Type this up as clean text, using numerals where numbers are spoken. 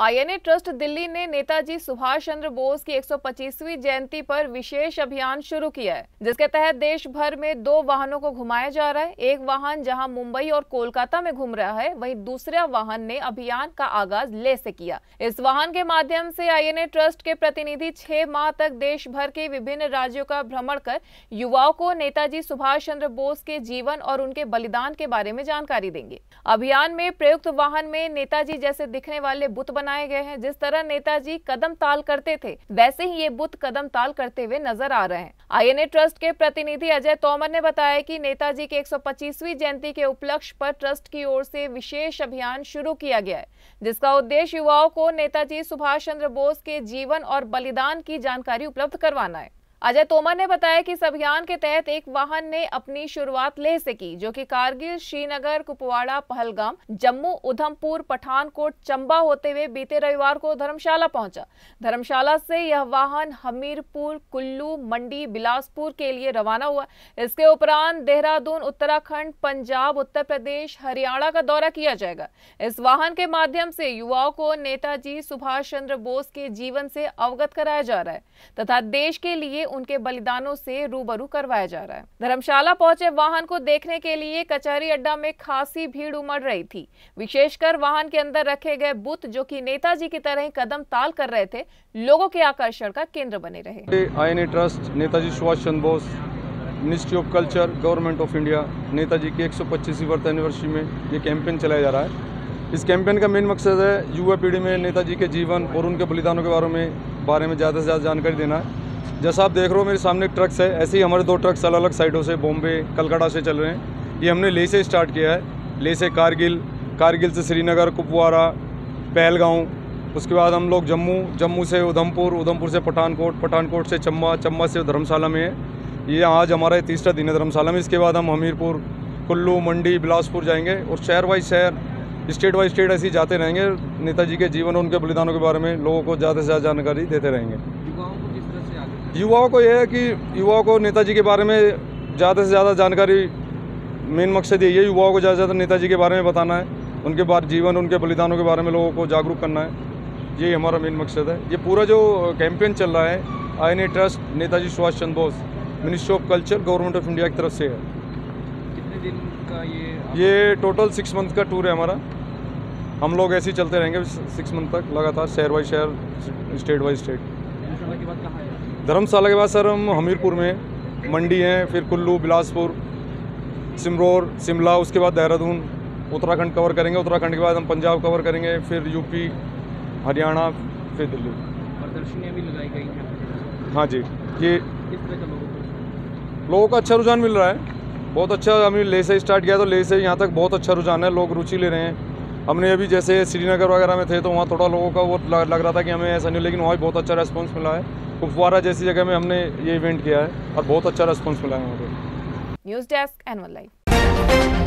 INA trust Delhi ने नेताजी सुभाष चंद्र बोस की 125वीं जयंती पर विशेष अभियान शुरू किया है, जिसके तहत देश भर में 2 वाहनों को घुमाया जा रहा है। एक वाहन जहां मुंबई और कोलकाता में घूम रहा है, वहीं दूसरा वाहन ने अभियान का आगाज लेह से किया। इस वाहन के माध्यम से आईएनए ट्रस्ट के प्रतिनिधि 6 माह तक देश भर के विभिन्न राज्यों का भ्रमण कर युवाओं को नेताजी सुभाष चंद्र बोस के जीवन और उनके बलिदान के बारे में जानकारी देंगे। अभियान में प्रयुक्त वाहन में नेताजी जैसे दिखने वाले बुत बनाए गए हैं। जिस तरह नेताजी कदम ताल करते थे, वैसे ही ये बुत कदम ताल करते हुए नजर आ रहे हैं। आईएनए ट्रस्ट के प्रतिनिधि अजय तोमर ने बताया कि नेताजी के 125वीं जयंती के उपलक्ष्य पर ट्रस्ट की ओर से विशेष अभियान शुरू किया गया है, जिसका उद्देश्य युवाओं को नेताजी सुभाष चंद्र बोस के जीवन और बलिदान की जानकारी उपलब्ध करवाना है। अजय तोमर ने बताया कि इस अभियान के तहत एक वाहन ने अपनी शुरुआत लेह से की, जो कि कारगिल, श्रीनगर, कुपवाड़ा, पहलगाम, जम्मू, उधमपुर, पठानकोट, चंबा होते हुए बीते रविवार को धर्मशाला पहुंचा। धर्मशाला से यह वाहन हमीरपुर, कुल्लू, मंडी, बिलासपुर के लिए रवाना हुआ। इसके उपरांत देहरादून, उत्तराखंड, पंजाब, उत्तर प्रदेश, हरियाणा का दौरा किया जाएगा। इस वाहन के माध्यम से युवाओं को नेताजी सुभाष चंद्र बोस के जीवन से अवगत कराया जा रहा है तथा देश के लिए उनके बलिदानों से रूबरू करवाया जा रहा है। धर्मशाला पहुंचे वाहन को देखने के लिए कचहरी अड्डा में खासी भीड़ उमड़ रही थी। विशेषकर वाहन के अंदर रखे गए बूथ, जो कि नेताजी की तरह कदम ताल कर रहे थे, लोगों के आकर्षण का केंद्र बने रहे। INA trust Netaji Subhash Chandra Bose, ministry of culture, government of India Netaji की 125वीं बर्थ एनिवर्सरी में ये कैंपेन चलाया जा रहा है। इस कैंपेन का मेन मकसद है युवा पीढ़ी में नेताजी के जीवन और उनके बलिदानों के बारे में ज़्यादा से ज़्यादा जानकारी देना है। जैसा आप देख रहे हो मेरे सामने एक ट्रक्स है, ऐसे ही हमारे 2 ट्रक्स अलग अलग साइडों से बॉम्बे, कलकत्ता से चल रहे हैं। ये हमने लेह से स्टार्ट किया है, लेह से कारगिल, कारगिल से श्रीनगर, कुपवाड़ा, पहलगाम, उसके बाद हम लोग जम्मू, जम्मू से उधमपुर, उधमपुर से पठानकोट, पठानकोट से चंबा, चंबा से धर्मशाला में है। ये आज हमारा तीसरा दिन है धर्मशाला में। इसके बाद हम हमीरपुर, कुल्लू, मंडी, बिलासपुर जाएंगे और शहर बाई शहर, स्टेट बाई स्टेट ऐसे ही जाते रहेंगे। नेताजी के जीवन और उनके बलिदानों के बारे में लोगों को ज़्यादा से ज़्यादा जानकारी देते रहेंगे। युवाओं को यह है कि युवाओं को नेताजी के बारे में ज़्यादा से ज़्यादा जानकारी, मेन मकसद यही है युवाओं को ज़्यादा से ज़्यादा नेताजी के बारे में बताना है, उनके जीवन, उनके बलिदानों के बारे में लोगों को जागरूक करना है। यही हमारा मेन मकसद है। ये पूरा जो कैंपेन चल रहा है INA trust Netaji Subhash Chandra Bose, ministry of culture, government of India की तरफ से है। कितने दिन का ये टोटल 6 मंथ का टूर है हमारा। हम लोग ऐसे ही चलते रहेंगे 6 मंथ तक लगातार, शहर बाई शहर, स्टेट बाई स्टेट। धर्मशाला के बाद सर हम हमीरपुर में, मंडी हैं, फिर कुल्लू, बिलासपुर, सिमरौर, शिमला, उसके बाद देहरादून, उत्तराखंड कवर करेंगे। उत्तराखंड के बाद हम पंजाब कवर करेंगे, फिर यूपी, हरियाणा, फिर दिल्ली। प्रदर्शनियाँ भी लगाई गई हैं। हाँ जी, ये लोगों का अच्छा रुझान मिल रहा है, बहुत अच्छा। हमने लेह से स्टार्ट किया तो लेह से यहाँ तक बहुत अच्छा रुझान है, लोग रुचि ले रहे हैं। हमने अभी जैसे श्रीनगर वगैरह में थे तो वहाँ थोड़ा लोगों का वो लग रहा था कि हमें ऐसा नहीं, लेकिन वहाँ भी बहुत अच्छा रेस्पॉन्स मिला है। कुपवाड़ा जैसी जगह में हमने ये इवेंट किया है और बहुत अच्छा रेस्पॉन्स मिला है वहाँ पे। News desk, N1 Live।